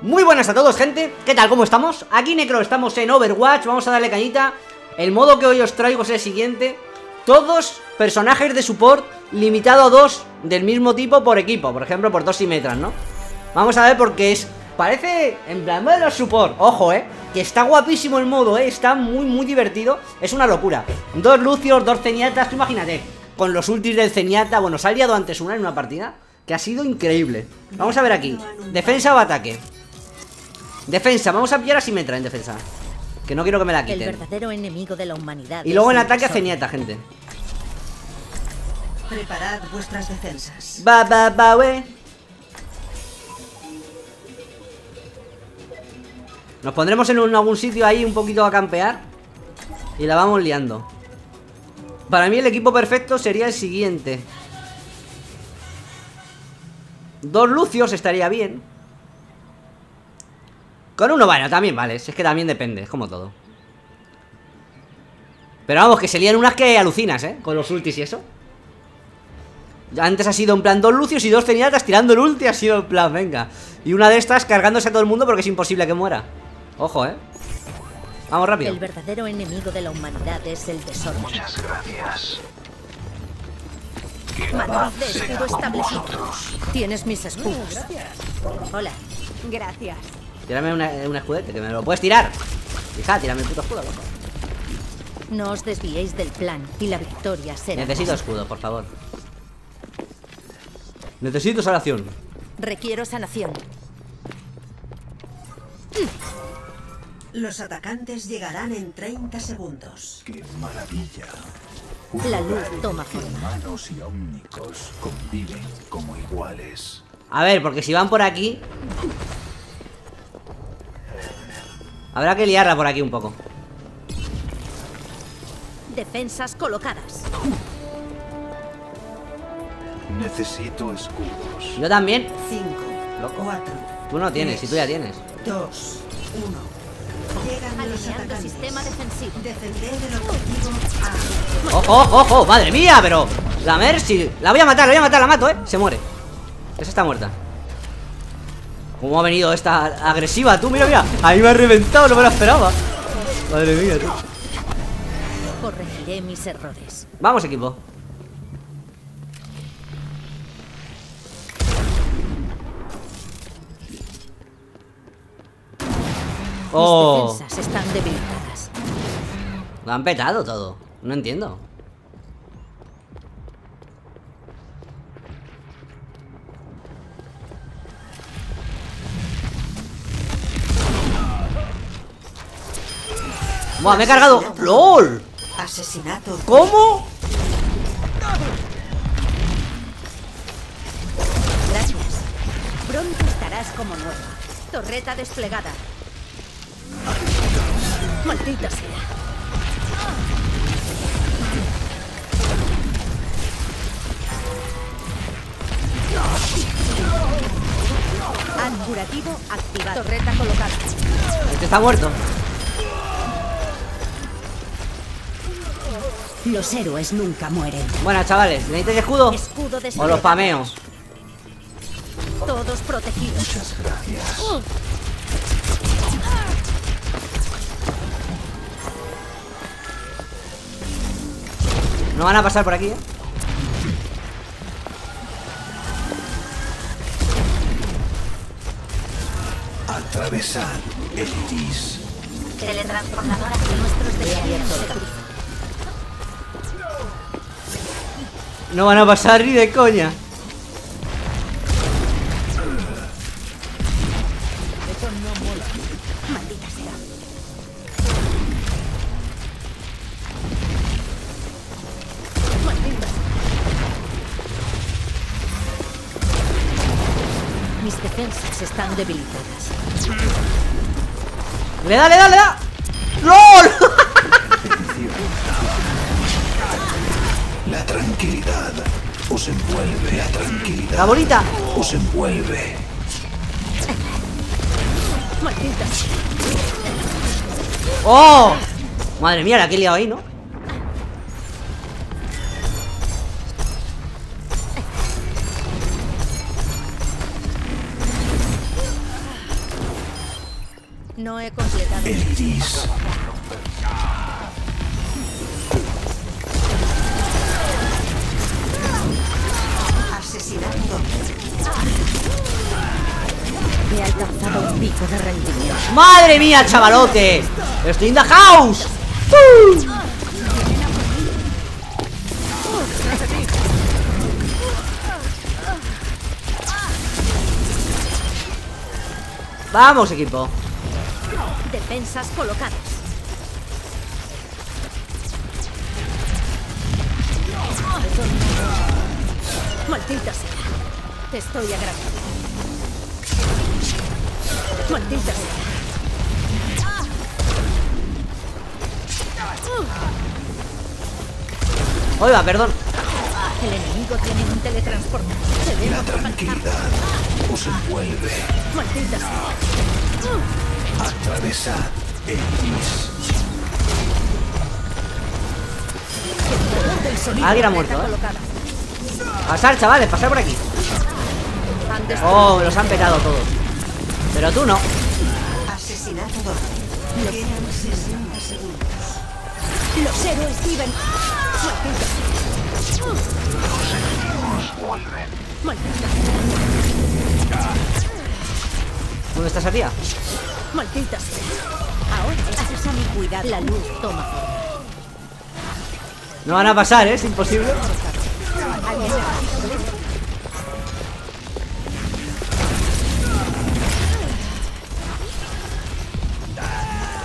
Muy buenas a todos, gente, ¿qué tal? ¿Cómo estamos? Aquí Necro, estamos en Overwatch, vamos a darle cañita. El modo que hoy os traigo es el siguiente: todos personajes de support limitado a 2 del mismo tipo por equipo, por ejemplo, por 2 Symmetras, ¿no? Vamos a ver porque es... parece, en plan, de los support, ojo, que está guapísimo el modo, está muy divertido, es una locura. 2 Lucios, 2 Zenyattas, tú imagínate, con los ultis del Zenyatta, bueno, se ha liado antes una en una partida que ha sido increíble. Vamos a ver aquí, defensa o ataque. Defensa, vamos a pillar a Symmetra en defensa, que no quiero que me la quiten. El verdadero enemigo de la humanidad. Y luego en ataque a Zenyatta, gente. Preparad vuestras defensas. Nos pondremos en algún sitio ahí un poquito a campear y la vamos liando. Para mí el equipo perfecto sería el siguiente: 2 Lucios estaría bien. Con uno, bueno, también vale, si es que también depende, es como todo. Pero vamos, que se lían unas que alucinas, con los ultis y eso. Antes ha sido en plan 2 Lucios y 2 Zenyatta tirando el ulti, ha sido en plan, venga. Y una de estas cargándose a todo el mundo porque es imposible que muera. Ojo, Vamos rápido. El verdadero enemigo de la humanidad es el tesoro. Muchas gracias. Manos de escudo establecidos. Tienes mis escudos. Hola. Gracias. Tírame un escudete, que me lo puedes tirar. Fija, tírame el puto escudo, loco. No os desviéis del plan y la victoria será. Necesito escudo, por favor. Necesito sanación. Requiero sanación. Los atacantes llegarán en 30 segundos. ¡Qué maravilla! La luz toma forma. Humanos y ómnicos conviven como iguales. A ver, porque si van por aquí... habrá que liarla por aquí un poco. Defensas colocadas. Necesito escudos. Yo también. 5, loco. 4. Tú no tienes, 3, si tú ya tienes. 2, 1. Llegan los atacantes. Sistema defensivo. Defender el objetivo A. ¡Ojo! ¡Madre mía! Pero la Mercy, la voy a matar, la mato, se muere. Esa está muerta. ¿Cómo ha venido esta agresiva? Tú, mira. Ahí me ha reventado, no me lo esperaba. Madre mía, tú. Corregiré mis errores. Vamos, equipo. Mis defensas están debilitadas. Lo han petado todo. No entiendo. ¡Buah, me he cargado! ¡LOL! Asesinato. ¿Cómo? Gracias. Pronto estarás como nueva. Torreta desplegada. Maldita sea. Curativo activado. Torreta colocada. Este está muerto. Los héroes nunca mueren. Bueno, chavales, ¿necesitáis escudo? O los pameos. Todos protegidos. Muchas gracias. No van a pasar por aquí, Atravesar el iris. Teletransportadora de nuestros deseos. No van a pasar ni de coña. Eso no mola. Maldita sea. Mis defensas están debilitadas. ¡Le da! ¡LOL! La tranquilidad os envuelve, la tranquilidad. La bonita os envuelve. Maldita. ¡Oh! Madre mía, la que he liado ahí, ¿no? No he completado. El gris. Asesinando. He alcanzado un pico de rendimiento. ¡Madre mía, chavalote! ¡Estoy in the house! Vamos, equipo. Defensas colocadas. Maldita sea. Te estoy agradecido. Maldita sea. Oiga, perdón. El enemigo tiene un teletransporte. La tranquilidad os envuelve. Maldita sea. Atravesad el gris. Alguien ha muerto, ¿eh? Pasar, chavales, pasar por aquí. Oh, me los han petado todos. Pero tú no. Asesinado. Quedan 60 segundos. Los héroes viven. Los enemigos vuelven. ¿Dónde está esa tía? Malditas. Ahora haces a mi cuidado. La luz toma. No van a pasar, ¿eh? Es imposible.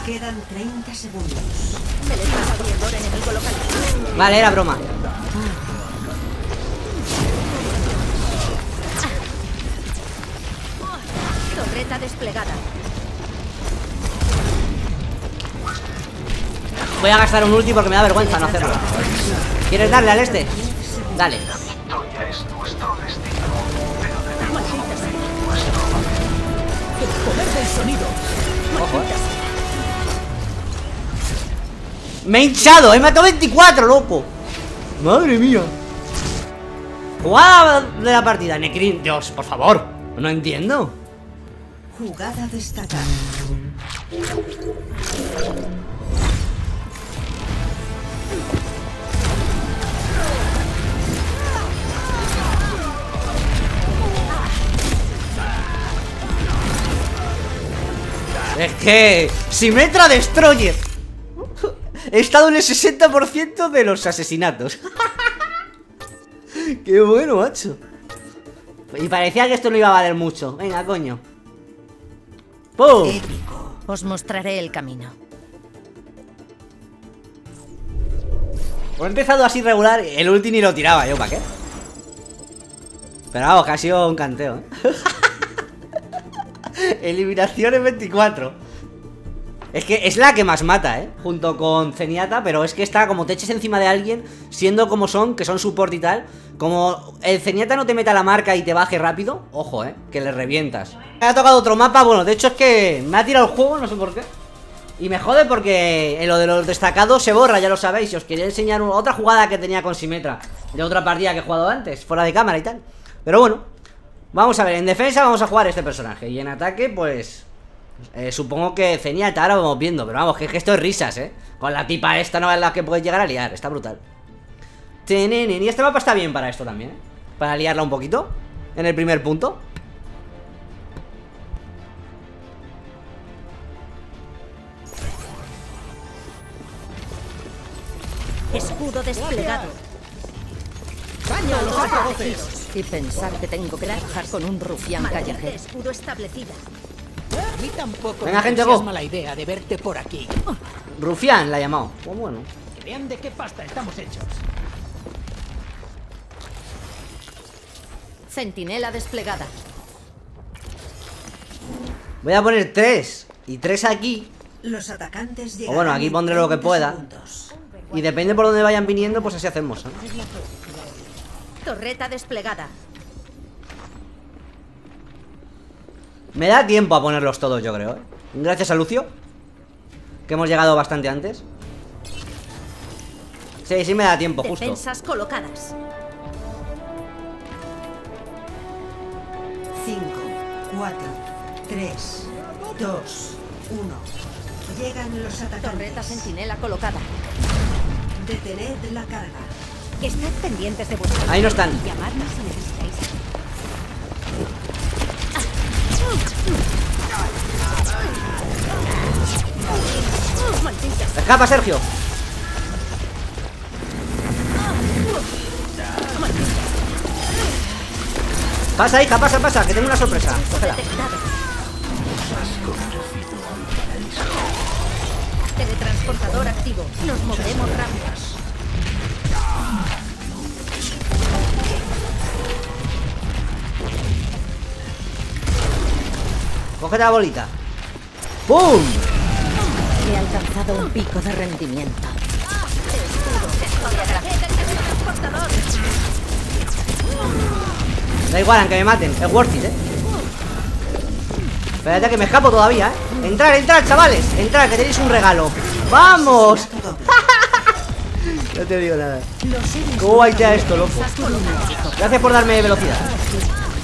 Quedan 30 segundos. Me le está abriendo el enemigo local. Vale, era broma. Torreta desplegada. Voy a gastar un ulti porque me da vergüenza no hacerlo. ¿Quieres darle al este? Dale. Ojo, ¿eh? Me he hinchado, he matado 24, loco. Madre mía. Jugada de la partida, Necrin. Dios, por favor. No entiendo. Jugada destacada. Es que... Symmetra Destroyer. He estado en el 60% de los asesinatos. Qué bueno, macho. Y parecía que esto no iba a valer mucho. Venga, coño. ¡Pum! Épico. Os mostraré el camino. He empezado así regular. El ulti ni lo tiraba yo, ¿para qué? Pero vamos, que ha sido un canteo, ¿eh? Eliminación en 24. Es que es la que más mata, ¿eh? Junto con Zenyatta, pero es que está como te eches encima de alguien, siendo como son, que son support y tal. Como el Zenyatta no te meta la marca y te baje rápido, ojo, ¿eh? Que le revientas. Me ha tocado otro mapa, bueno, de hecho es que me ha tirado el juego, no sé por qué. Y me jode porque en lo de los destacados se borra, ya lo sabéis. Y os quería enseñar otra jugada que tenía con Symmetra, de otra partida que he jugado antes, fuera de cámara y tal. Pero bueno, vamos a ver, en defensa vamos a jugar este personaje. Y en ataque, pues... supongo que Zenyatta, ahora vamos viendo. Pero vamos, que esto es risas, ¿eh? Con la tipa esta no es la que puedes llegar a liar. Está brutal. Y este mapa está bien para esto también, ¿eh? Para liarla un poquito. En el primer punto. Escudo desplegado. Baño a los atroces. Y pensar que tengo que trabajar con un rufián callejero. Escudo establecido. A mí tampoco. Venga, gente, go. Mala idea de verte por aquí. Rufián la ha llamado. Oh, bueno. Que vean de qué pasta estamos hechos. Centinela desplegada. Voy a poner 3 y 3 aquí. Los atacantes llegan. O bueno, aquí pondré lo que pueda. Segundos. Y depende por dónde vayan viniendo, pues así hacemos, ¿eh? Torreta desplegada. Me da tiempo a ponerlos todos, yo creo, ¿eh? Gracias a Lucio, que hemos llegado bastante antes. Sí, sí me da tiempo, justo. Defensas colocadas. 5, 4, 3, 2, 1. Llegan los atacantes. Torreta sentinela colocada. Detened la carga. Estad pendientes de vuestros. Ahí no están. Llamadnos si necesitáis. Escapa, Sergio. Pasa, hija, pasa, pasa, que tengo una sorpresa. Cógela. Teletransportador activo. Nos moveremos rápido. Coge la bolita. ¡Pum! He alcanzado un pico de rendimiento. Da igual, aunque me maten. Es worth it, eh. Espérate que me escapo todavía, eh. Entrar, entrar, chavales. Entrar, que tenéis un regalo. ¡Vamos! No te digo nada. ¿Cómo baitea esto, loco? Gracias por darme velocidad.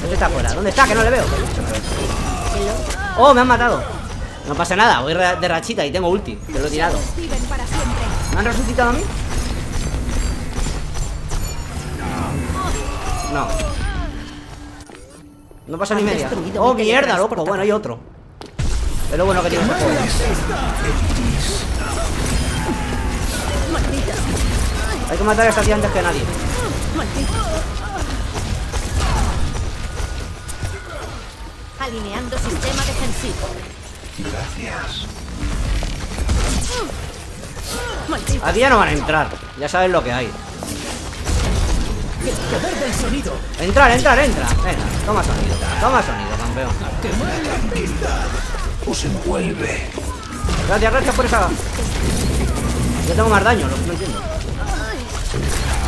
¿Dónde está fuera? ¿Dónde está? Que no le veo. Oh, me han matado. No pasa nada, voy de rachita y tengo ulti. Te lo he tirado. ¿Me han resucitado a mí? No. No pasa ni media. Oh, mierda, loco. Bueno, hay otro. Pero bueno, que tiene ese juego. Hay que matar a esta tía antes que nadie. Alineando sistema defensivo. Gracias. Aquí ya no van a entrar. Ya saben lo que hay. Entrar, entrar, entra. Venga, toma sonido. Toma sonido, campeón. Os envuelve. Gracias, gracias por esa. Yo tengo más daño, lo que no entiendo.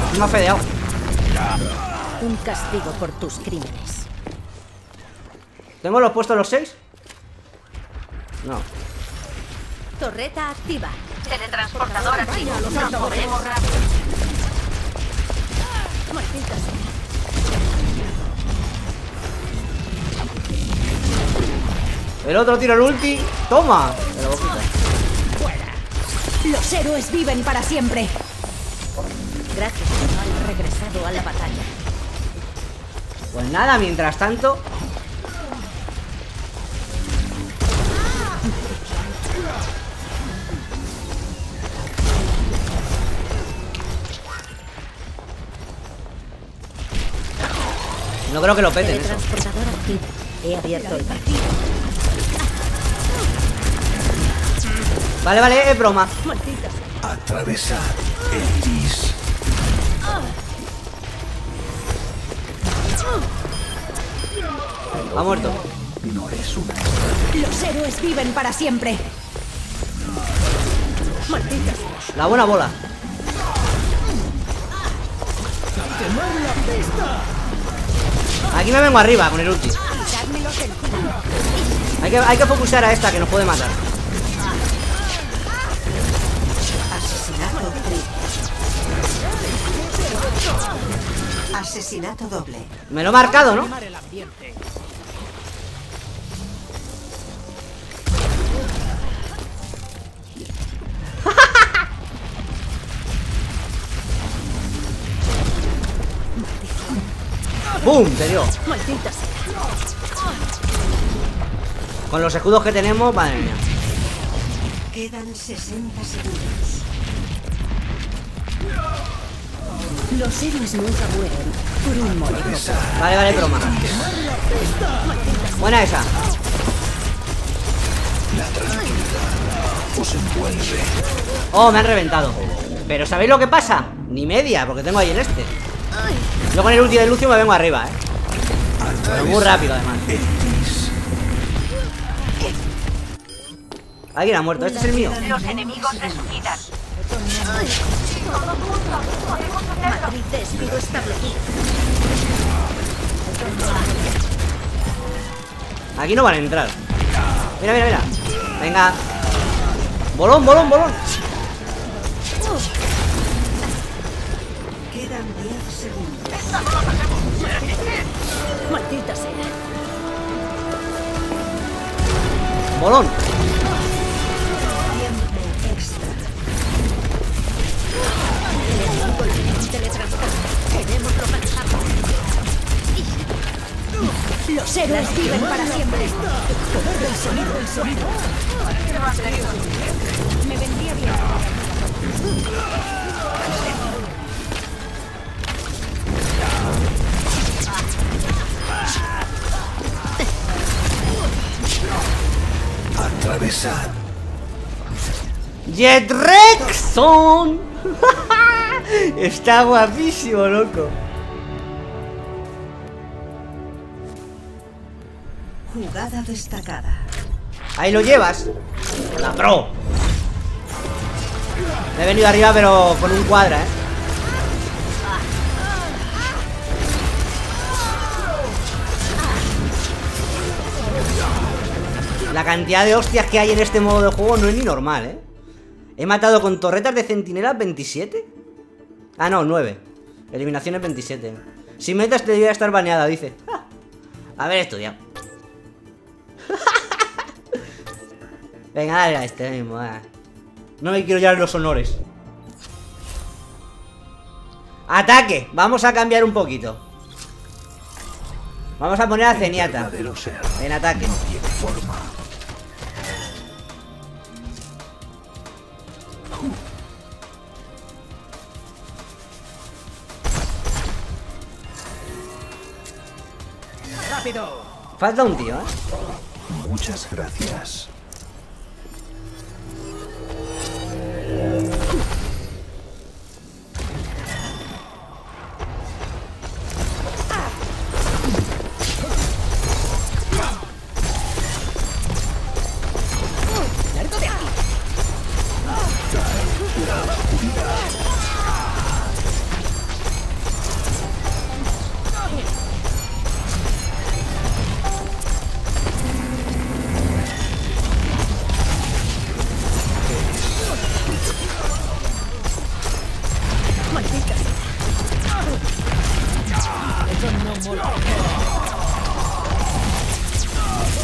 Estoy más fedeado. Un castigo por tus crímenes. ¿Tengo los puestos los 6? No. Torreta activa. Teletransportador activo. Nos moveremos rápido. El otro tira el ulti. ¡Toma! De la boquita. Fuera. Los héroes viven para siempre. Gracias por no haber regresado a la batalla. Pues nada, mientras tanto. No creo que lo peten eso. He abierto el partido. Vale, vale, es broma. Atravesar el gris. Ha muerto. No es una. Los héroes viven para siempre. Malditos. La buena bola. ¡Quemar la pista! Aquí me vengo arriba con el ulti. Hay que focusar a esta que nos puede matar. Asesinato triple. Asesinato doble. Me lo he marcado, ¿no? ¡Bum! Te dio. Con los escudos que tenemos, madre mía. Quedan 60 segundos. Los héroes nunca mueren por un moleco. Vale, vale, broma. Buena esa. Oh, me han reventado. Pero ¿sabéis lo que pasa? Ni media, porque tengo ahí en este. Yo con el ulti de Lucio me vengo arriba, eh. Pero muy rápido, además. Alguien ha muerto, este es el mío. Los enemigos resucitan. Aquí no van a entrar. Mira, mira, mira. Venga. Bolón, bolón, bolón. Quedan 10 segundos. Maldita sea. Bolón. Tenemos lo manchado. Los héroes viven para siempre. El sonido. Me vendría bien. Atravesar. Jet Rexon. Está guapísimo, loco. Jugada destacada. Ahí lo llevas. La pro. Me he venido arriba, pero con un cuadra, ¿eh? La cantidad de hostias que hay en este modo de juego no es ni normal, ¿eh? He matado con torretas de centinelas 27. Ah, no, 9. Eliminaciones 27. Si metas te debería estar baneada, dice. ¡Ja! Haber estudiado. Venga, dale a este mismo. No me quiero llevar los honores. ¡Ataque! Vamos a cambiar un poquito. Vamos a poner a Zenyatta en ataque. Falta un tío, ¿eh? Muchas gracias.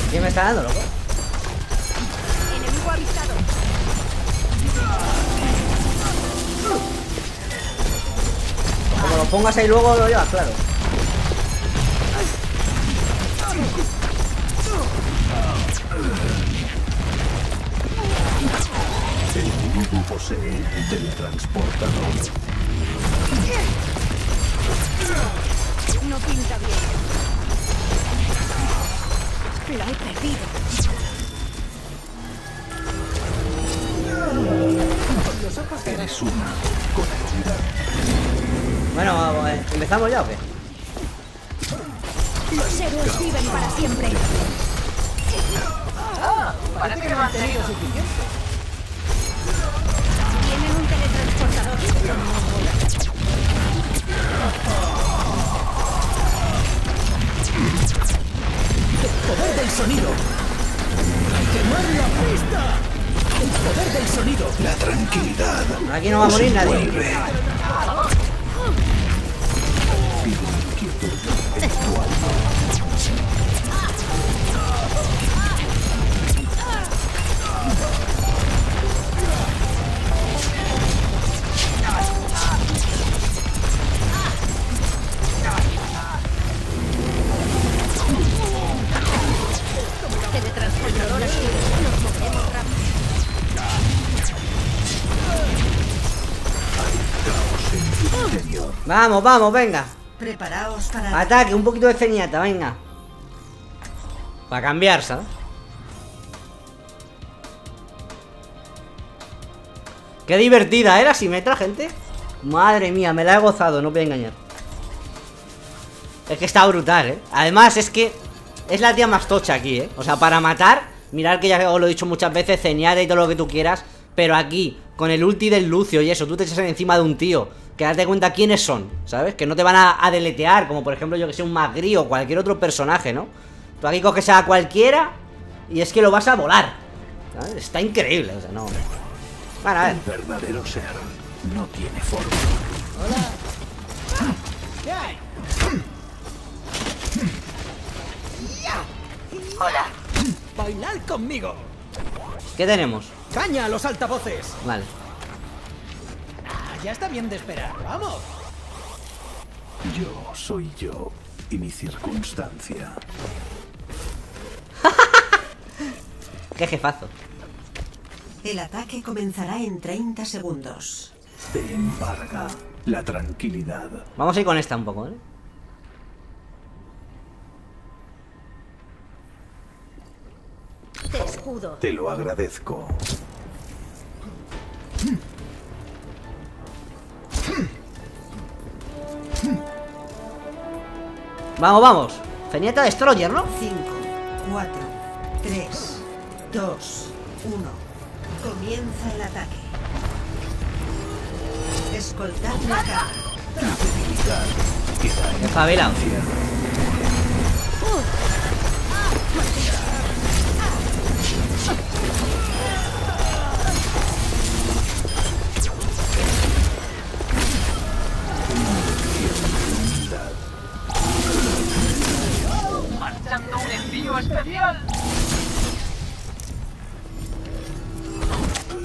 ¿Quién me está dando, loco? Enemigo avisado. Como lo pongas ahí luego lo llevas, claro. El enemigo posee el teletransportador. No pinta bien. La he perdido. Eres una con ayuda. Bueno, vamos, ¿empezamos ya o qué? Los héroes viven para siempre. Ah, parece que no han tenido suficiente. Tienen un teletransportador. El poder del sonido. ¡Quemar la pista! El poder del sonido. La tranquilidad. Aquí no va a morir nadie. Vamos, vamos, venga. Preparaos para... Ataque, un poquito de Zenyatta, venga. Para cambiar, ¿sabes? Qué divertida era Symmetra, gente. Madre mía, me la he gozado, no voy a engañar. Es que está brutal, ¿eh? Además, es que es la tía más tocha aquí, ¿eh? O sea, para matar, mirad que ya os lo he dicho muchas veces, Zenyatta y todo lo que tú quieras. Pero aquí, con el ulti del Lucio y eso, tú te echas encima de un tío que date cuenta quiénes son, ¿sabes? Que no te van a deletear, como por ejemplo, yo que sé, un Magri o cualquier otro personaje, ¿no? Tú aquí coges a cualquiera y es que lo vas a volar, ¿sabes? Está increíble, o sea, no... Bueno, a ver. El verdadero ser no tiene forma. Hola. ¿Qué hay? Hola. Bailar conmigo. ¿Qué tenemos? ¡Caña a los altavoces! Vale. Ya está bien de esperar, vamos. Yo soy yo y mi circunstancia. ¡Qué jefazo! El ataque comenzará en 30 segundos. Te embarga la tranquilidad. Vamos a ir con esta un poco, ¿eh? Te escudo. Te lo agradezco. Vamos, vamos. Zenyatta, destroyer, ¿no? 5, 4, 3, 2, 1. Comienza el ataque. Escoltad la cara. ¡Qué favela! ¡Marchando un envío especial!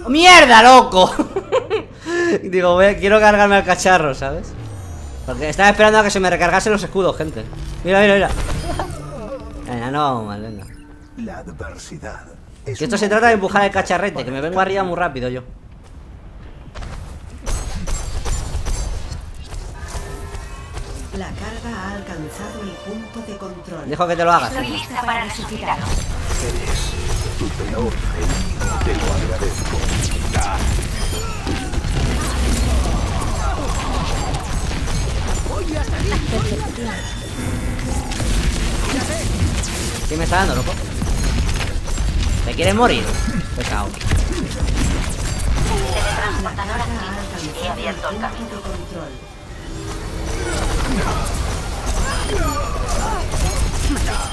¡Mierda, loco! Digo, quiero cargarme al cacharro, ¿sabes? Porque estaba esperando a que se me recargasen los escudos, gente. Mira, mira, mira. Venga, no vamos mal, venga. La adversidad. Que esto se trata de empujar el cacharrete, que me vengo arriba muy rápido yo. La carga ha alcanzado el punto de control. Dejo que te lo hagas. Estoy lista para resucitar. Eres tu peor enemigo. Te lo agradezco. Voy a salir. ¿Qué me está dando, loco? ¿Te quieres morir? Pesado. Teletransportadora activa. He abierto el camino de control.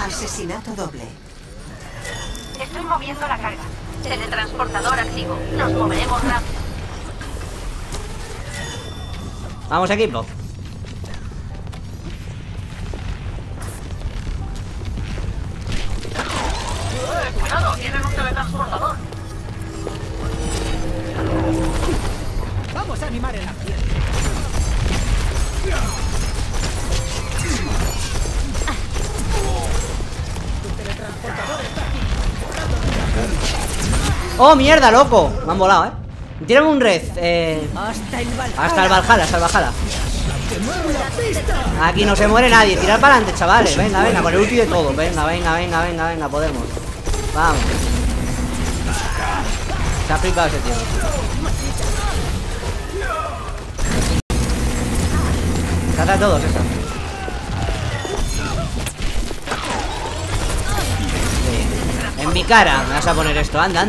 Asesinato doble. Estoy moviendo la carga. Teletransportador activo. Nos moveremos rápido. Vamos, equipo. Cuidado, tienen un teletransportador. Vamos a animar el ambiente. ¡Oh, mierda, loco! Me han volado, ¿eh? Tírame un red. Hasta el Valhalla. Aquí no se muere nadie. Tirar para adelante, chavales. Venga, venga, con el ulti de todo. Venga, podemos. Vamos. Se ha aplicado ese tío. Trata de todos, eso. En mi cara, me vas a poner esto. Anda.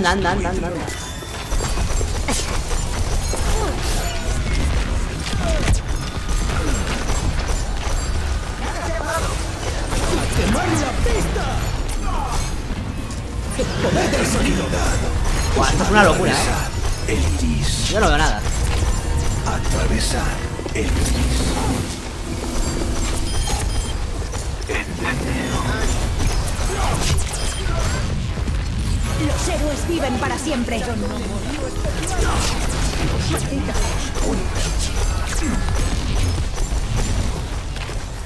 Buah, esto es una locura, ¿eh? Yo no veo nada. Atravesar el gris. Los héroes viven para siempre.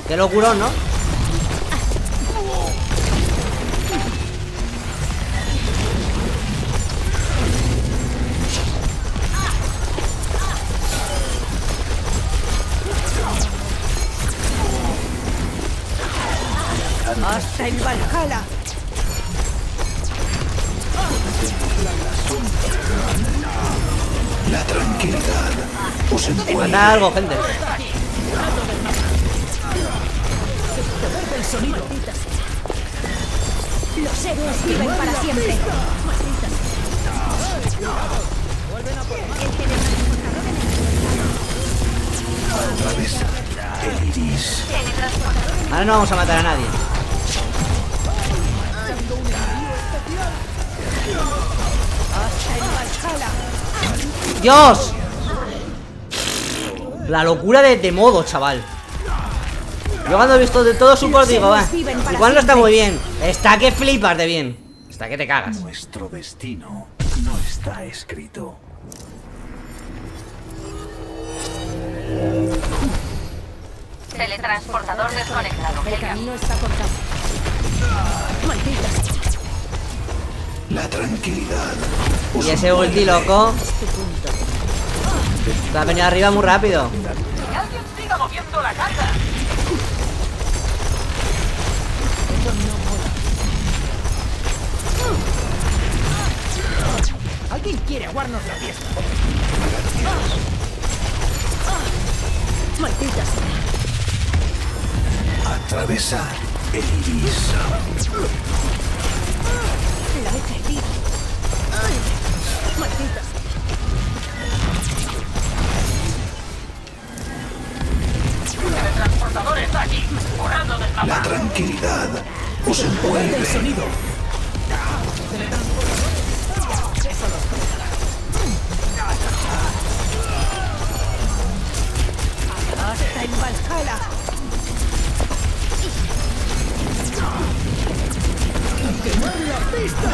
Qué locurón, ¿no? Hasta el Valhalla. La tranquilidad os encuentra. Mata algo, gente. Los héroes viven para siempre. Ahora no vamos a matar a nadie. ¡Dios! La locura de modo, chaval. Yo cuando he visto de todo support digo, va. Igual no está muy bien. Está que flipas de bien. Está que te cagas. Nuestro destino no está escrito. Teletransportador desconectado. El camino está cortado. ¡Maldita! La tranquilidad. Y ese ulti, loco. Se ha venido arriba muy rápido. Que alguien siga moviendo la carga. ¿Alguien quiere aguarnos la fiesta? ¡Malditas! Atravesar el iris. La he perdido. ¡Malditas! El transportador está aquí, volando de la tranquilidad os envuelve. El sonido. ¡Hasta en Valhalla! ¡Quemar la pista!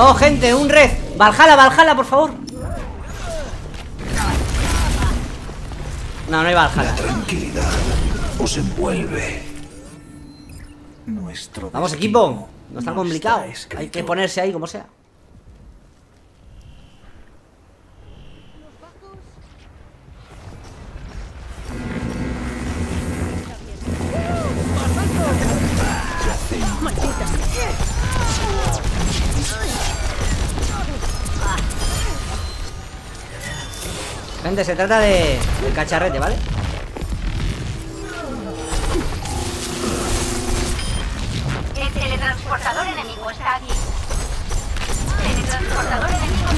¡Oh, gente! ¡Un red! ¡Valhalla, Valhalla, por favor! No, no hay Valhalla. La tranquilidad os envuelve. ¡Vamos, equipo! No es tan complicado. Hay que ponerse ahí como sea. Gente, se trata de cacharrete, ¿vale? El teletransportador enemigo está aquí. Teletransportador enemigo.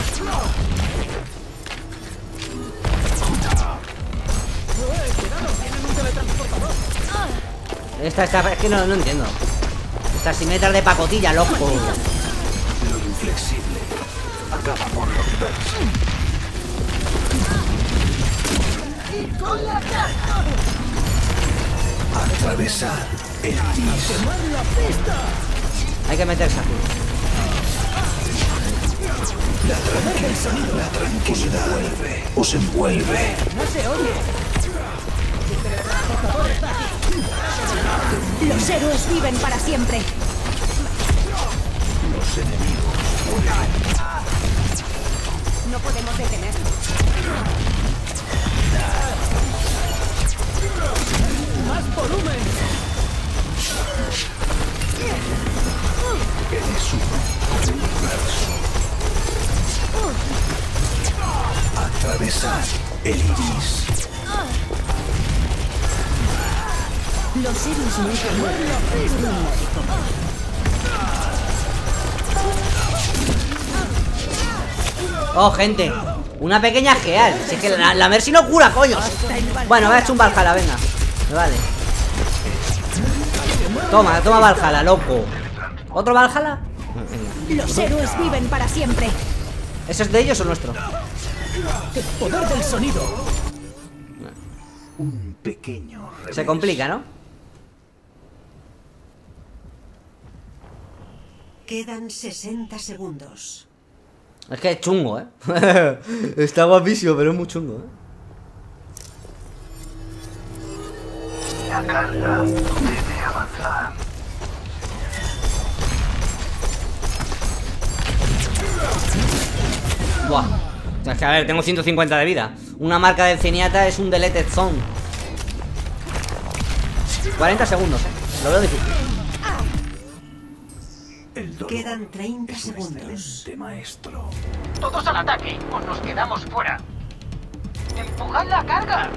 Cuidado, tienen un teletransportador. Es que no entiendo. Esta Symmetra de pacotilla, loco. Lo inflexible acaba por romperse. Atravesar el piso. Hay que meterse aquí. La tranquilidad os envuelve. No se oye. Los héroes viven para siempre. Los enemigos huyen. No podemos detenerlos. ¡Más volumen! Eres un universo. Atravesar el iris. Los iris no se mueven. ¡Oh, gente! Una pequeña geal. Si es que la Mercy no cura, coño. Bueno, voy a echar un Valhalla, venga. Vale. Toma, toma Valhalla, loco. ¿Otro Valhalla? Los héroes viven para siempre. ¿Eso es de ellos o nuestro? El poder del sonido. Un pequeño revés. Se complica, ¿no? Quedan 60 segundos. Es que es chungo, ¿eh? Está guapísimo, pero es muy chungo, ¿eh? La carga debe avanzar. Buah. Es que a ver, tengo 150 de vida. Una marca de Zenyatta es un deleted zone. 40 segundos, ¿eh? Lo veo difícil. Quedan 30 segundos. Maestro. Todos al ataque o nos quedamos fuera. ¡Empujad la carga!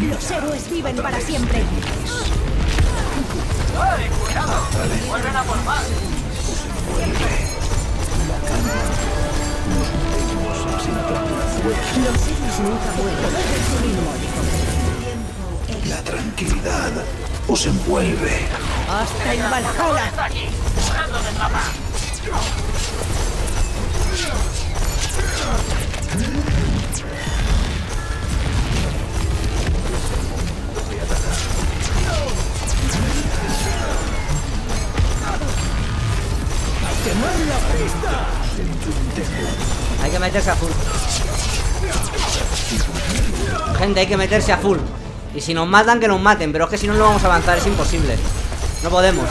Los héroes viven para siempre. ¡Ay, cuidado! ¡Vuelven a por más! Los héroes nunca vuelven. La tranquilidad os envuelve. ¡Hasta el Valhalla! meterse a full. Gente, hay que meterse a full. Y si nos matan, que nos maten. Pero es que si no, no vamos a avanzar, es imposible. No podemos.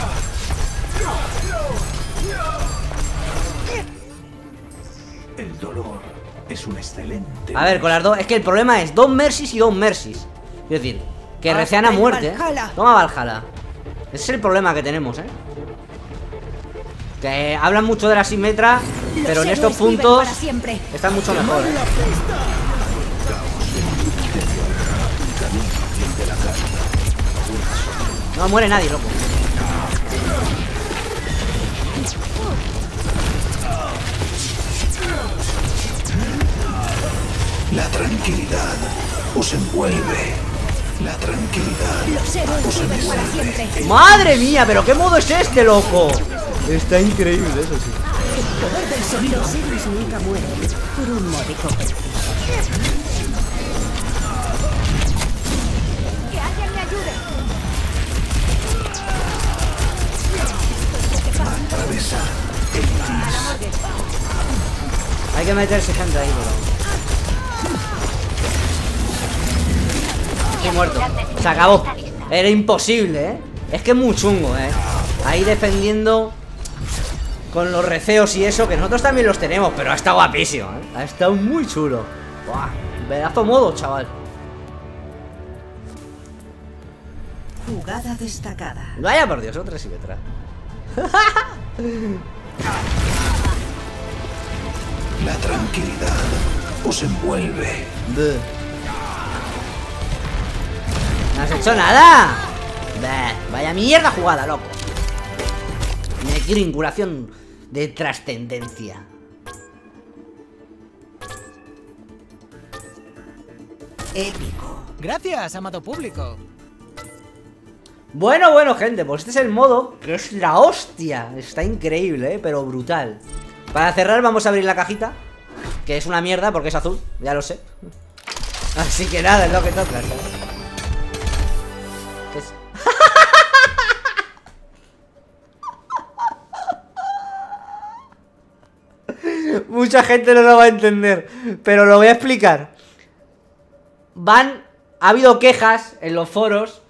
El dolor es un excelente. A ver, con las dos. Es que el problema es dos Mercys y dos Mercys. Es decir, que recean a muerte. Toma Valhalla. Ese es el problema que tenemos, eh. Que hablan mucho de la Symmetra, pero en estos puntos están mucho mejor. No muere nadie, loco. La tranquilidad os envuelve. La tranquilidad os envuelve. ¡Madre mía! ¿Pero qué modo es este, loco? Está increíble, eso sí. El poder del sonido. Los héroes nunca mueren por un módico. Que alguien me ayude. Atravesar el gris. Hay que meterse gente ahí, bro. Estoy muerto. Se acabó. Era imposible, eh. Es que es muy chungo, eh. Ahí defendiendo con los receos y eso, que nosotros también los tenemos, pero ha estado guapísimo, ¿eh? Ha estado muy chulo. ¡Buah! Pedazo modo, chaval. Jugada destacada. No haya por Dios, otra Symmetra. La tranquilidad os envuelve. ¡No has hecho nada! Vaya mierda jugada, loco. Me quiero incuración de trascendencia. Épico. Gracias, amado público. Bueno, bueno, gente, pues este es el modo que es la hostia. Está increíble, pero brutal. Para cerrar vamos a abrir la cajita, que es una mierda porque es azul, ya lo sé. Así que nada, es lo que toca. ¿Qué es? Mucha gente no lo va a entender, pero lo voy a explicar. Ha habido quejas en los foros,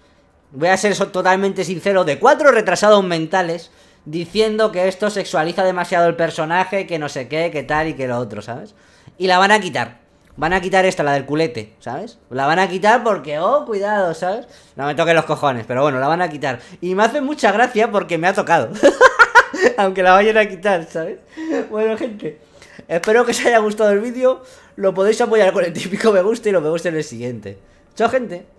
voy a ser totalmente sincero, de 4 retrasados mentales diciendo que esto sexualiza demasiado el personaje, que no sé qué, que tal y que lo otro, ¿sabes? Y la van a quitar. Van a quitar esta, la del culete, ¿sabes? La van a quitar porque, oh, cuidado, ¿sabes? No me toquen los cojones, pero bueno, la van a quitar. Y me hace mucha gracia porque me ha tocado. Aunque la vayan a quitar, ¿sabes? Bueno, gente, espero que os haya gustado el vídeo. Lo podéis apoyar con el típico me gusta y los me gusta en el siguiente. Chao, gente.